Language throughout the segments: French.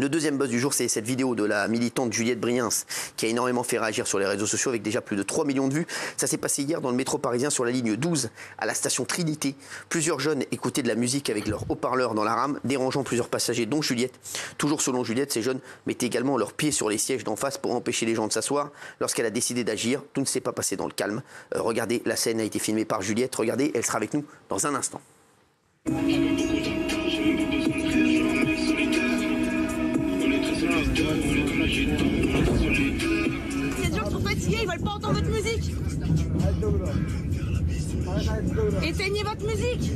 Le deuxième buzz du jour, c'est cette vidéo de la militante Juliette Briens qui a énormément fait réagir sur les réseaux sociaux avec déjà plus de 3 millions de vues. Ça s'est passé hier dans le métro parisien sur la ligne 12 à la station Trinité. Plusieurs jeunes écoutaient de la musique avec leurs haut-parleurs dans la rame, dérangeant plusieurs passagers, dont Juliette. Toujours selon Juliette, ces jeunes mettaient également leurs pieds sur les sièges d'en face pour empêcher les gens de s'asseoir. Lorsqu'elle a décidé d'agir, tout ne s'est pas passé dans le calme. Regardez, la scène a été filmée par Juliette. Regardez, elle sera avec nous dans un instant. Les gens sont fatigués, ils veulent pas entendre votre musique. Éteignez votre musique.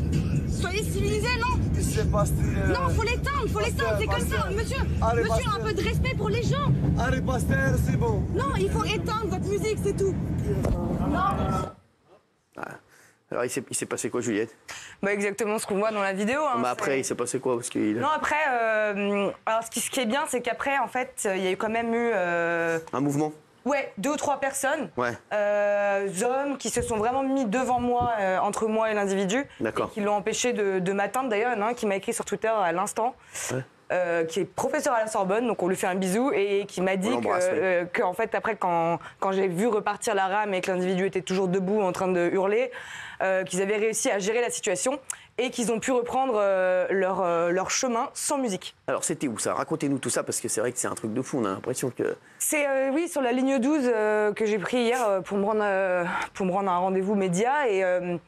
Soyez civilisés, non? Non, faut l'éteindre, c'est comme ça. Monsieur, un peu de respect pour les gens. Allez, pasteur, c'est bon. Non, il faut éteindre votre musique, c'est tout. Voilà. Alors, il s'est passé quoi, Juliette? Bah, exactement ce qu'on voit dans la vidéo. Hein, bah après, il s'est passé quoi parce qu'il... Non, après, alors, ce qui est bien, c'est qu'après, en fait, il y a eu quand même eu... Un mouvement? Ouais, 2 ou 3 personnes, ouais. Hommes qui se sont vraiment mis devant moi, entre moi et l'individu, qui l'ont empêché de m'atteindre. D'ailleurs, il y en a un qui m'a écrit sur Twitter à l'instant, ouais. Qui est professeur à la Sorbonne, donc on lui fait un bisou, et qui m'a dit que en fait, après, quand j'ai vu repartir la rame et que l'individu était toujours debout en train de hurler, qu'ils avaient réussi à gérer la situation et qu'ils ont pu reprendre leur chemin sans musique. Alors c'était où ça? Racontez-nous tout ça, parce que c'est vrai que c'est un truc de fou, on a l'impression que... C'est oui, sur la ligne 12 que j'ai pris hier pour me rendre à un rendez-vous média, et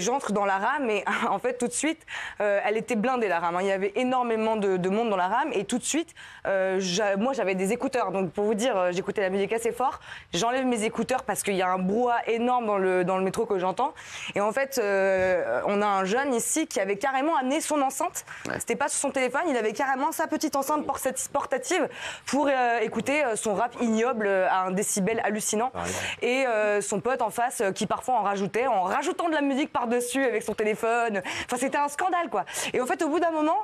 j'entre dans la rame et en fait tout de suite, elle était blindée la rame, hein. Il y avait énormément de monde dans la rame et tout de suite, moi j'avais des écouteurs, donc pour vous dire, j'écoutais la musique assez fort, j'enlève mes écouteurs parce qu'il y a un brouhaha énorme dans le métro que j'entends, et en fait on a un jeune ici qui avait carrément amené son enceinte, ouais. C'était pas sur son téléphone, il avait carrément sa petite enceinte portative pour écouter son rap ignoble à un décibel hallucinant, ouais. Et son pote en face qui parfois en rajoutait, en rajoutant de la musique par-dessus avec son téléphone. Enfin, c'était un scandale, quoi. Et en fait, au bout d'un moment,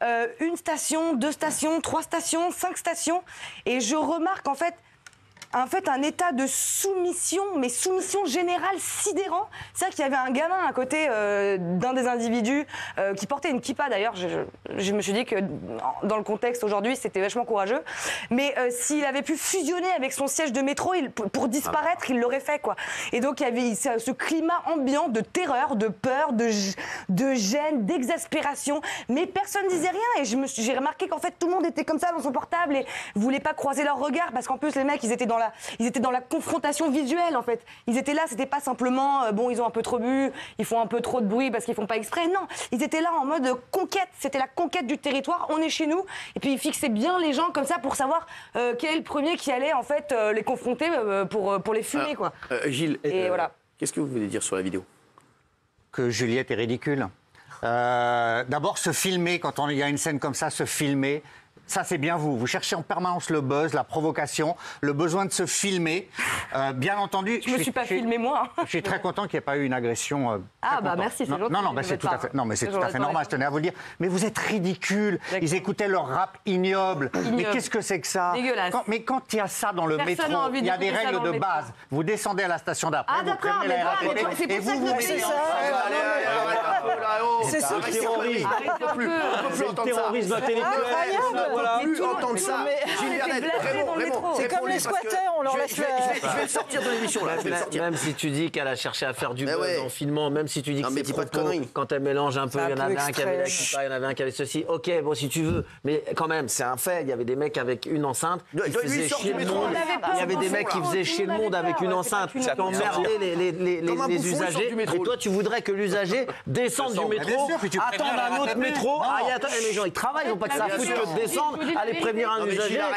1 station, 2 stations, 3 stations, 5 stations, et je remarque en fait un état de soumission, mais soumission générale sidérant. C'est-à-dire qu'il y avait un gamin à côté d'un des individus qui portait une kippa, d'ailleurs. Je me suis dit que dans le contexte aujourd'hui, c'était vachement courageux. Mais s'il avait pu fusionner avec son siège de métro pour disparaître, il l'aurait fait, quoi. Et donc, il y avait ce climat ambiant de terreur, de peur, de gêne, d'exaspération. Mais personne ne disait rien. Et j'ai remarqué qu'en fait, tout le monde était comme ça dans son portable et ne voulait pas croiser leur regard parce qu'en plus, les mecs, ils étaient dans la confrontation visuelle, en fait. Ils étaient là, c'était pas simplement, bon, ils ont un peu trop bu, ils font un peu trop de bruit parce qu'ils font pas exprès. Non, ils étaient là en mode conquête. C'était la conquête du territoire, on est chez nous. Et puis, ils fixaient bien les gens comme ça pour savoir quel est le premier qui allait, en fait, les confronter pour les fumer, quoi. Gilles, voilà. Qu'est-ce que vous voulez dire sur la vidéo? Que Juliette est ridicule. D'abord, se filmer, quand il y a une scène comme ça, se filmer... Ça, c'est bien vous. Vous cherchez en permanence le buzz, la provocation, le besoin de se filmer. Bien entendu... Je ne me suis pas filmée, moi. Je suis très content qu'il n'y ait pas eu une agression. Ah, bah merci, c'est gentil. Non, mais c'est tout à fait normal, je tenais à vous le dire. Mais vous êtes ridicule. Ils écoutaient leur rap ignoble. Mais qu'est-ce que c'est que ça? Dégueulasse. Mais quand il y a ça dans le métro, il y a des règles de base. Vous descendez à la station d'après, vous prenez la RATP et vous vous mettez ça. C'est ça qui terrorise. C'est le terrorisme intellectuel. Voilà. Plus entendre ça, c'est comme les squatteurs, on leur laisse. Je vais le sortir de l'émission là. Même si tu dis qu'elle a cherché à faire du buzz en filmant, même si tu dis que c'est propos, quand elle mélange un peu, il y en avait un qui avait la guitare, il y en avait un qui avait ceci. Ok, bon si tu veux, mais quand même, c'est un fait. Il y avait des mecs avec une enceinte qui faisaient chier le monde. Il y avait des mecs qui faisaient chier le monde avec une enceinte. Ça emmerdait les usagers. Et toi, tu voudrais que l'usager descende du métro, attende un autre métro. Les gens, ils travaillent, ils n'ont pas que ça foutre que de descendre. Allez prévenir un usager. La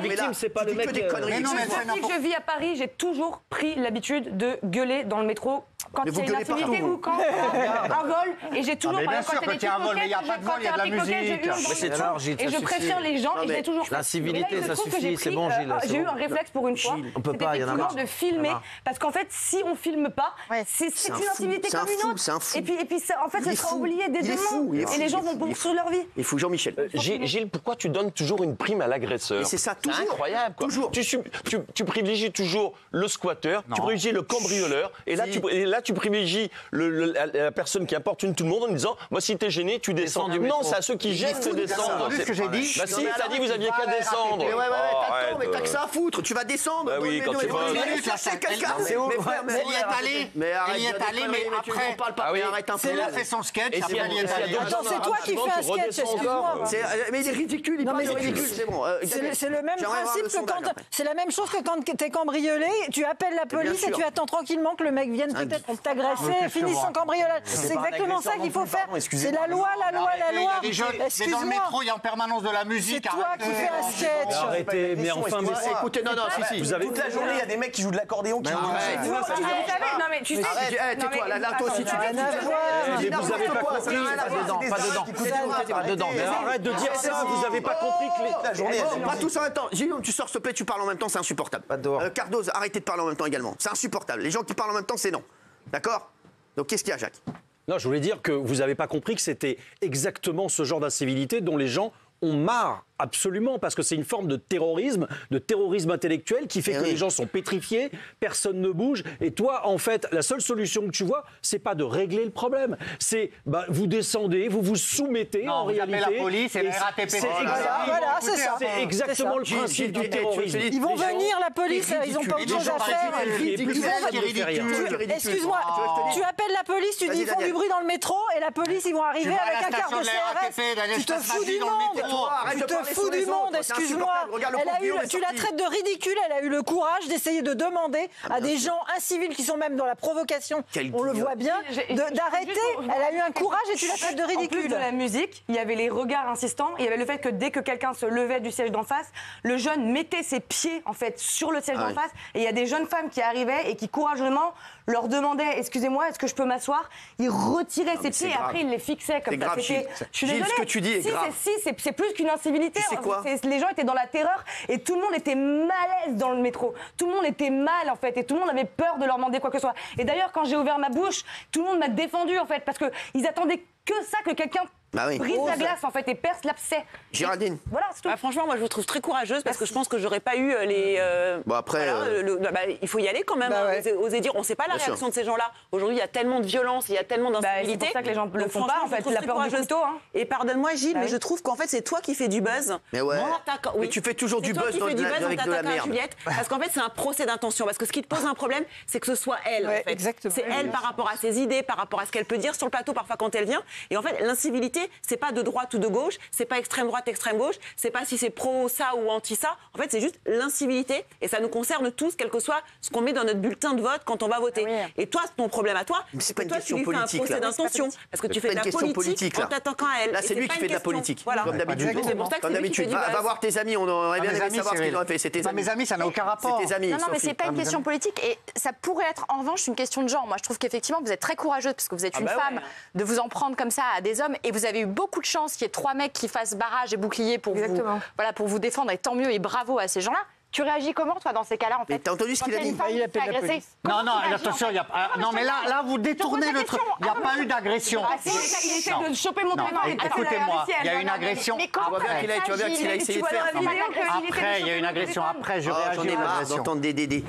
victime, c'est pas le mec. Depuis que je vis à Paris, j'ai toujours pris l'habitude de gueuler dans le métro quand il y a une intimité ou quand un vol. Et j'ai toujours et je préfère les gens et j'ai toujours. La civilité, ça suffit. C'est bon, Gilles. J'ai eu un réflexe pour une fois. On peut pas. Il y en a marre de filmer parce qu'en fait, si on filme pas, c'est une intimité comme une autre. Et puis en fait, ça sera oublié des démons et les gens vont poursuivre leur vie. Il faut Jean-Michel. Gilles, pourquoi tu donnes toujours une prime à l'agresseur? C'est ça, toujours. Incroyable, quoi. Toujours. Tu privilégies toujours le squatteur, tu privilégies le cambrioleur, et là, tu là, tu privilégies la personne qui importune tout le monde en disant moi, si t'es gêné, tu descends du métro. Non, c'est à ceux qui gênent de descendre. C'est ce que j'ai dit. Bah si, t'as dit vous aviez qu'à descendre. Mais ouais, t'attends, mais t'as que ça à foutre. Tu vas descendre. Oui, quand tu vas. C'est quelqu'un. Mais frère, mais il y est allé. Mais après, on parle pas. C'est là fait son sketch. Attends, c'est toi qui fais un sketch. Excuse-moi. Mais il est ridicule. Il parle de ridicule. C'est bon. C'est le même principe que quand. C'est la même chose que quand t'es cambriolé, tu appelles la police et tu attends tranquillement que le mec vienne peut-être t'agresser, finisse son cambriolage. C'est exactement ça qu'il faut faire. C'est la loi, la loi, la loi. Mais dans le métro, il y a en permanence de la musique. C'est toi qui fais un sketch. Arrêtez, mais enfin, écoutez, non, si. Toute la journée, il y a des mecs qui jouent de l'accordéon qui. Non mais tu sais. Tais-toi, là toi aussi tu dis. Vous avez pas compris. Pas dedans. Arrête de dire ça. Vous avez pas compris que la journée. Pas tous en même temps. Gilles, tu sors s'il te plaît, tu parles en même temps, c'est insupportable. Cardoz, arrêtez de parler en même temps également. C'est insupportable. Les gens qui parlent en même temps, c'est non. D'accord? Donc qu'est-ce qu'il y a, Jacques? Non, je voulais dire que vous n'avez pas compris que c'était exactement ce genre d'incivilité dont les gens ont marre. Absolument, parce que c'est une forme de terrorisme intellectuel qui fait que les gens sont pétrifiés, personne ne bouge, et toi, en fait, la seule solution que tu vois, c'est pas de régler le problème, c'est bah, vous descendez, vous vous soumettez en réalité. Non, vous appelez la police et la RATP. C'est exactement le principe du terrorisme. Ils vont venir, la police, ils n'ont pas autre chose à faire. Excuse-moi, tu appelles la police, tu dis ils font du bruit dans le métro, et la police, ils vont arriver avec un quart de CRS. Tu te fous du monde. Fou du monde, excuse-moi. Tu la traites de ridicule, elle a eu le courage d'essayer de demander à des gens incivils qui sont même dans la provocation, on le voit bien, d'arrêter. Elle a eu un courage et tu la traites de ridicule. En plus de la musique, il y avait les regards insistants, il y avait le fait que dès que quelqu'un se levait du siège d'en face, le jeune mettait ses pieds en fait sur le siège d'en face et il y a des jeunes femmes qui arrivaient et qui courageusement leur demandaient excusez-moi, est-ce que je peux m'asseoir? Ils retiraient ses pieds et après ils les fixaient comme ça. Je suis désolée. Ce que tu dis est grave. Si, c'est plus qu'une incivilité. En fait, les gens étaient dans la terreur et tout le monde était mal à l'aise dans le métro. Tout le monde était mal en fait et tout le monde avait peur de leur demander quoi que ce soit. Et d'ailleurs quand j'ai ouvert ma bouche, tout le monde m'a défendu en fait parce qu'ils attendaient que ça, que quelqu'un... Bah oui. Brise la glace en fait et perce l'abcès. Géraldine. Voilà, c'est tout. Bah, franchement, moi je vous trouve très courageuse parce que je pense que j'aurais pas eu les. Bon après. Voilà, il faut y aller quand même. Bah, hein, ouais. Oser dire, on sait pas la réaction de ces gens-là. Aujourd'hui, il y a tellement de violence, il y a tellement d'instabilité. C'est pour ça que les gens le font pas en fait. La peur du couteau. Hein. Et pardonne-moi Gilles, mais je trouve qu'en fait c'est toi qui fais du buzz. Mais ouais. Mais tu fais toujours du buzz avec de la merde. Parce qu'en fait c'est un procès d'intention. Parce que ce qui te pose un problème, c'est que ce soit elle. Exactement. C'est elle par rapport à ses idées, par rapport à ce qu'elle peut dire sur le plateau parfois quand elle vient. Et en fait l'incivilité. C'est pas de droite ou de gauche, c'est pas extrême droite, extrême gauche, c'est pas si c'est pro ça ou anti ça. En fait, c'est juste l'incivilité et ça nous concerne tous, quel que soit ce qu'on met dans notre bulletin de vote quand on va voter. Et toi, ton problème à toi, c'est que toi, tu lui fais un procès d'intention parce que tu fais de la politique en t'attaquant à elle. Là, c'est lui qui fait de la politique. Voilà. Comme d'habitude. C'est pour ça que d'habitude, va voir tes amis, on aurait bien aimé savoir ce qu'ils auraient fait. C'était mes amis, ça n'a aucun rapport. Non, mais c'est pas une question politique et ça pourrait être en revanche une question de genre. Moi, je trouve qu'effectivement, vous êtes très courageuse parce que vous êtes une femme de vous en prendre comme ça à des hommes et vous avez eu beaucoup de chance qu'il y ait 3 mecs qui fassent barrage et bouclier pour vous défendre, et tant mieux, et bravo à ces gens-là. Tu réagis comment, toi, dans ces cas-là, en fait? T'as entendu ce qu'il a dit? Il a appelé la police. Non, attention, il y a pas. Non, mais là, vous détournez le truc. Il n'y a pas eu d'agression. Il essaie de choper mon téléphone. Écoutez-moi, il y a une agression. Mais comment ça? Tu vois bien qu'il a essayé de faire. Après, il y a une agression. Après, je réagis aux agressions. J'en ai marre d'entendre des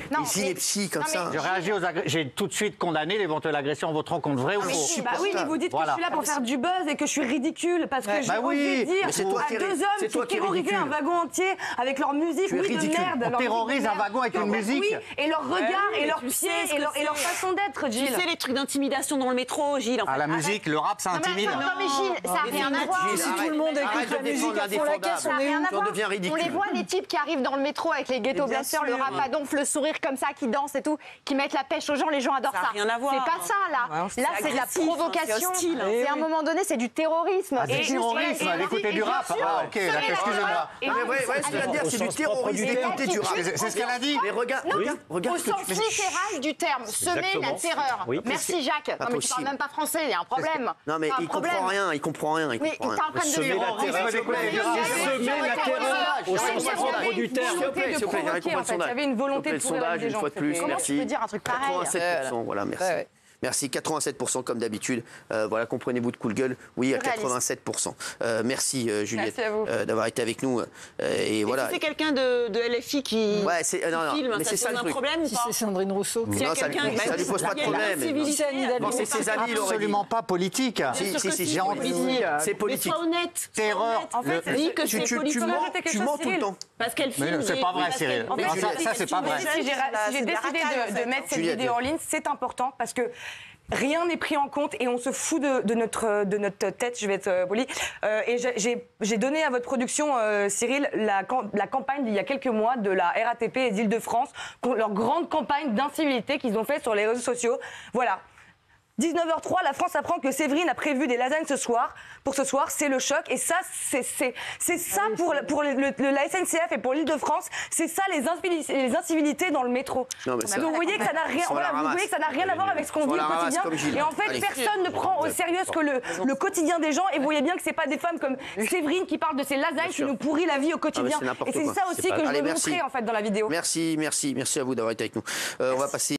synapses comme ça. Je réagis aux agressions. J'ai tout de suite condamné l'éventuelle agression à votre rencontre, vrai ou faux? Bah oui, mais vous dites que je suis là pour faire du buzz et que je suis ridicule parce que je voulais dire à 2 hommes qui terrorisaient un wagon entier avec leur musique. On terrorise un wagon avec une musique. Oui, et leurs regards, et leurs pieds, et leur façon d'être, Gilles. Tu sais les trucs d'intimidation dans le métro, Gilles. En fait. Ah, la musique, le rap, ça intimide. Non, mais Gilles, ça n'a rien à voir. Si tout le monde écoute la musique à fond la caisse, on est où? On les voit, les types qui arrivent dans le métro avec les ghetto blasters, le rap à donf, le sourire comme ça, qui dansent et tout, qui mettent la pêche aux gens, les gens adorent ça. C'est pas ça, là. Là, c'est de la provocation. Et à un moment donné, c'est du terrorisme. C'est du terrorisme, l'écouter du rap. Ah, ok, excusez-moi. C'est du terrorisme. C'est ce qu'elle a dit. Regarde, au sens littéral du terme, semer la terreur. Merci Jacques. Non mais tu parles même pas français, il y a un problème. Non mais il comprend rien, il comprend rien. Mais il t'en prend de semer la terreur au sens propre du terme. S'il vous plaît, il y avait une volonté de pourrir les gens. Comment tu peux dire un truc pareil? 87%, voilà, merci. Merci, 87% comme d'habitude. Voilà, comprenez-vous de coup de gueule. Oui, à 87%. Merci Juliette d'avoir été avec nous. Et voilà. Si c'est quelqu'un de LFI qui, ouais, qui filme, mais ça c'est un problème ou pas? Si c'est Sandrine Rousseau. Non, ça ne lui pose pas de problème. C'est ses amis, il aurait dit. Absolument pas politique. Si, j'ai envie. C'est politique. Mais sois honnête. Terreur. En fait, dis que c'est politique. Tu mens tout le temps. Parce qu'elle filme. C'est pas vrai, Cyril. Ça, c'est pas vrai. Si j'ai décidé de mettre cette vidéo en ligne, c'est important parce que rien n'est pris en compte et on se fout de notre tête, je vais être polie. Et j'ai donné à votre production, Cyril, la campagne d'il y a quelques mois de la RATP et d'Îles-de-France, leur grande campagne d'incivilité qu'ils ont faite sur les réseaux sociaux. Voilà. 19h03, la France apprend que Séverine a prévu des lasagnes ce soir. Pour ce soir, c'est le choc. Et ça, c'est ça pour la SNCF et pour l'Île-de-France. C'est ça les incivilités dans le métro. Non, mais vous voyez que ça n'a rien, à voir avec ce qu'on vit au quotidien. Et en fait, personne ne prend au sérieux que le quotidien des gens. Et vous voyez bien que c'est pas des femmes comme Séverine qui parlent de ces lasagnes qui nous pourrit la vie au quotidien. Et c'est ça aussi que je veux montrer en fait dans la vidéo. Merci à vous d'avoir été avec nous. On va passer.